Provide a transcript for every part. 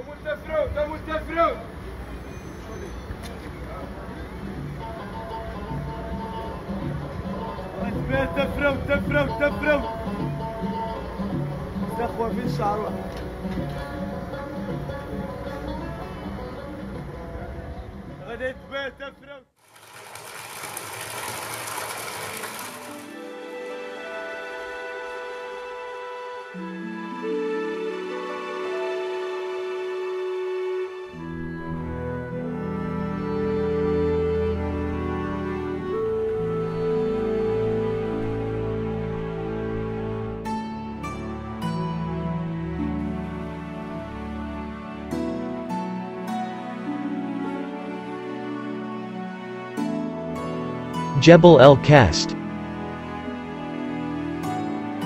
Tafraout. اسمها تفرو تفرو تفرو تخوى في الشعر واحد غادي تباع تفرو. Jebel El Kest.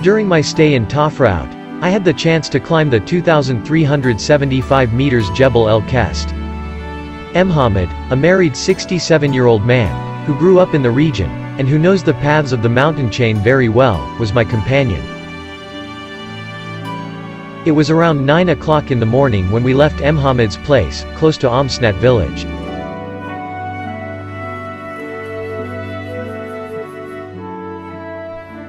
During my stay in Tafraout, I had the chance to climb the 2,375 meters Jebel El Kest. Mhamed, a married 67-year-old man, who grew up in the region, and who knows the paths of the mountain chain very well, was my companion. It was around 9 o'clock in the morning when we left Mhamed's place, close to Omsnat village.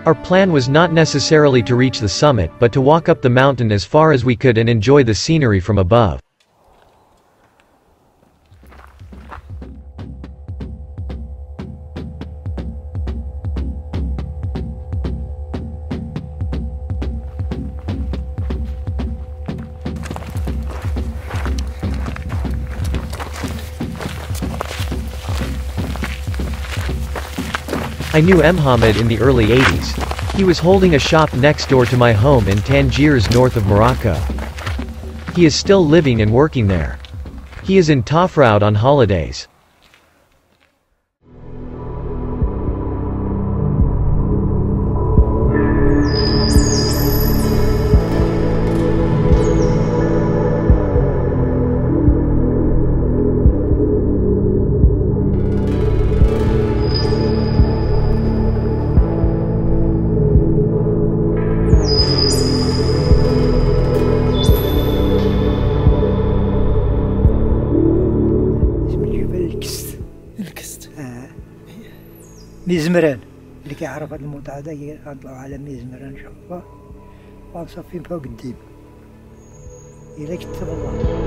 Our plan was not necessarily to reach the summit but to walk up the mountain as far as we could and enjoy the scenery from above. I knew Mhamed in the early 80s. He was holding a shop next door to my home in Tangiers, north of Morocco. He is still living and working there. He is in Tafraout on holidays. ميزمران اللي كيعرف هذا الموضوع هذا غنطلعوا على ميزمران ان شاء الله وغنصافي فوق الديب الى كتب الله.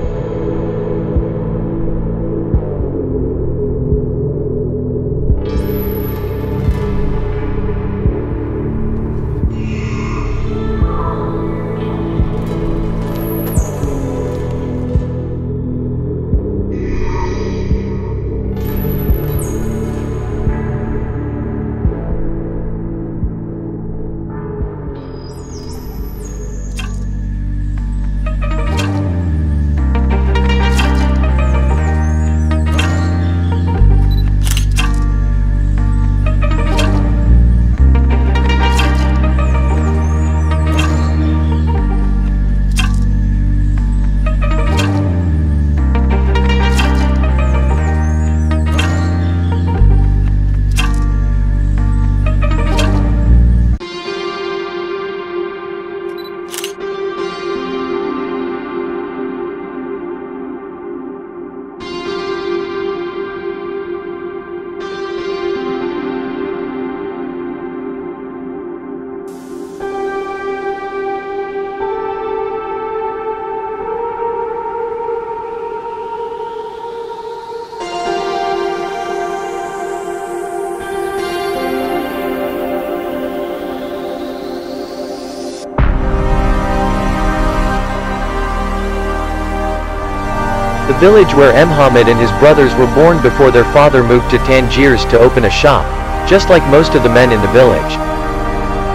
The village where Mhamed and his brothers were born before their father moved to Tangiers to open a shop, just like most of the men in the village.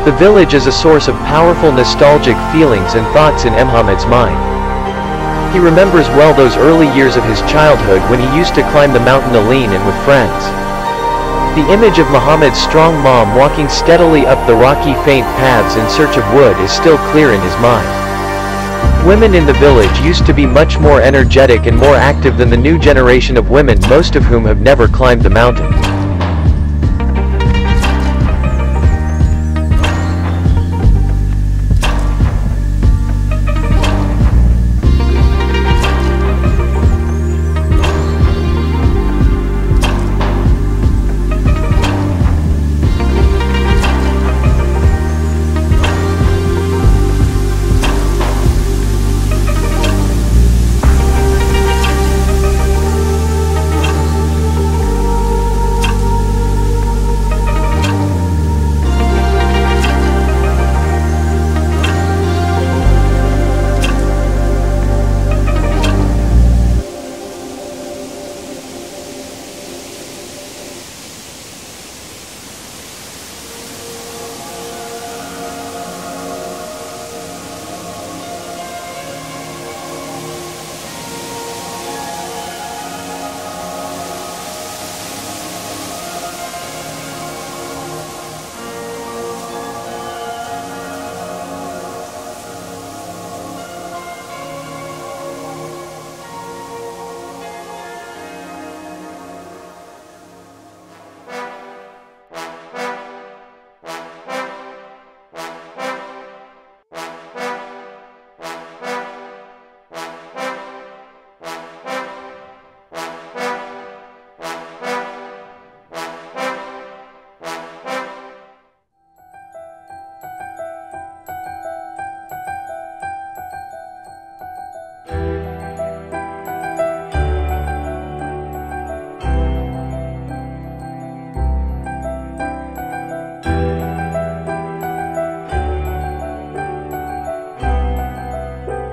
The village is a source of powerful nostalgic feelings and thoughts in Mhamed's mind. He remembers well those early years of his childhood when he used to climb the mountain alone and with friends. The image of Mhamed's strong mom walking steadily up the rocky faint paths in search of wood is still clear in his mind. Women in the village used to be much more energetic and more active than the new generation of women, most of whom have never climbed the mountain.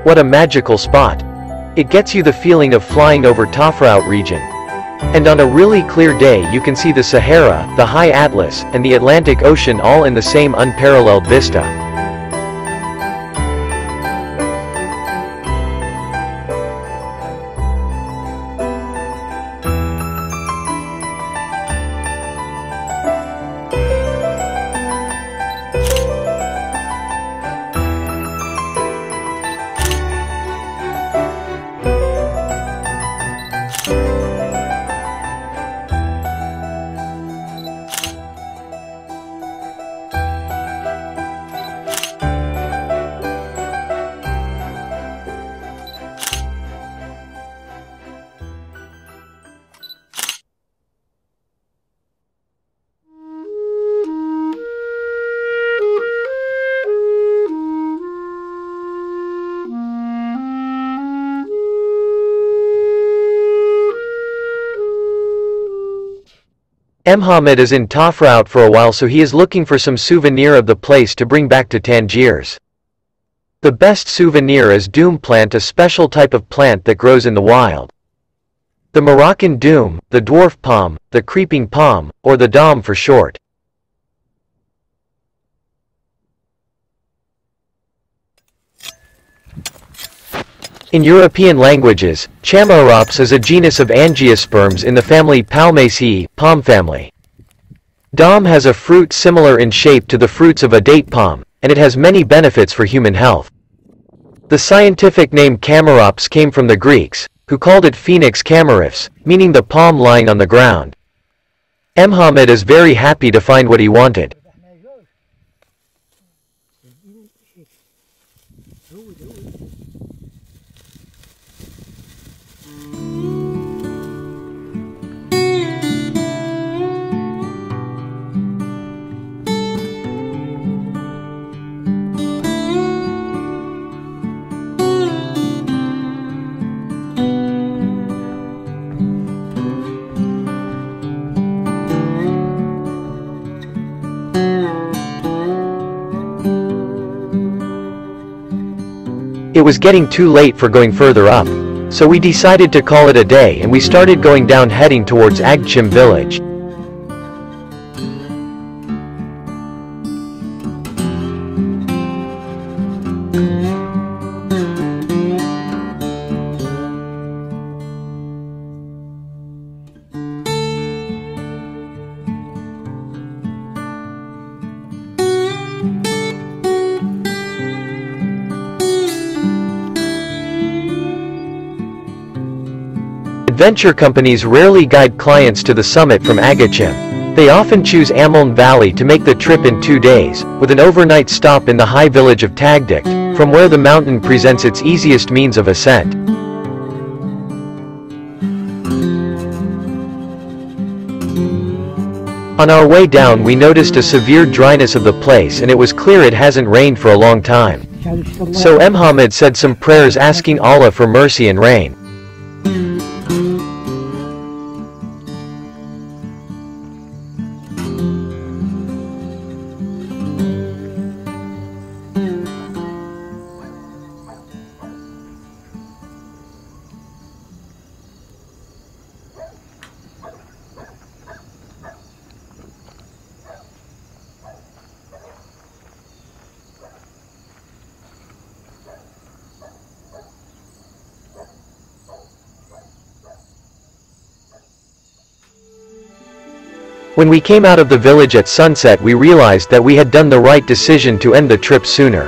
What a magical spot. It gets you the feeling of flying over Tafraout region. And on a really clear day you can see the Sahara, the High Atlas, and the Atlantic Ocean all in the same unparalleled vista. Mhamed is in Tafraout for a while, so he is looking for some souvenir of the place to bring back to Tangiers. The best souvenir is Doum Plant, a special type of plant that grows in the wild. The Moroccan Doum, the dwarf palm, the creeping palm, or the Doum for short. In European languages, Chamaerops is a genus of angiosperms in the family Palmaceae, palm family. Doum has a fruit similar in shape to the fruits of a date palm, and it has many benefits for human health. The scientific name Chamaerops came from the Greeks, who called it Phoenix Chamaerops, meaning the palm lying on the ground. Mhamed is very happy to find what he wanted. It was getting too late for going further up, so we decided to call it a day and we started going down, heading towards Agchim village. Venture companies rarely guide clients to the summit from Agchim. They often choose Amuln Valley to make the trip in 2 days, with an overnight stop in the high village of Tagdikt, from where the mountain presents its easiest means of ascent. On our way down we noticed a severe dryness of the place and it was clear it hasn't rained for a long time. So Mhamed said some prayers asking Allah for mercy and rain. When we came out of the village at sunset we realized that we had done the right decision to end the trip sooner.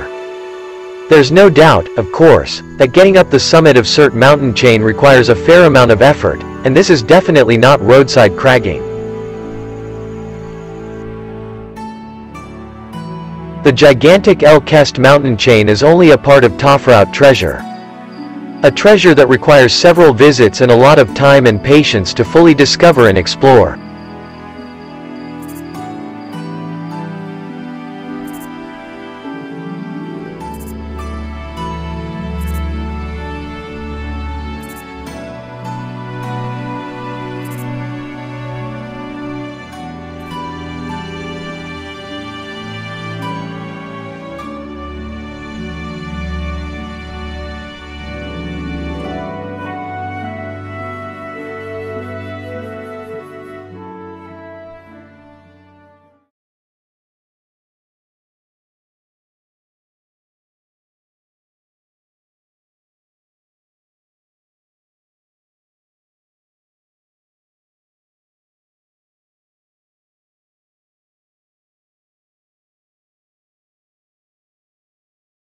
There's no doubt, of course, that getting up the summit of Sirte mountain chain requires a fair amount of effort, and this is definitely not roadside cragging. The gigantic El Kest mountain chain is only a part of Tafraout treasure. A treasure that requires several visits and a lot of time and patience to fully discover and explore.